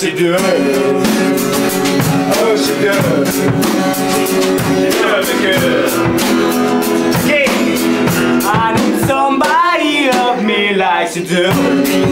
She does. Oh, she does. She does it good. Okay. I need somebody to love me like she does.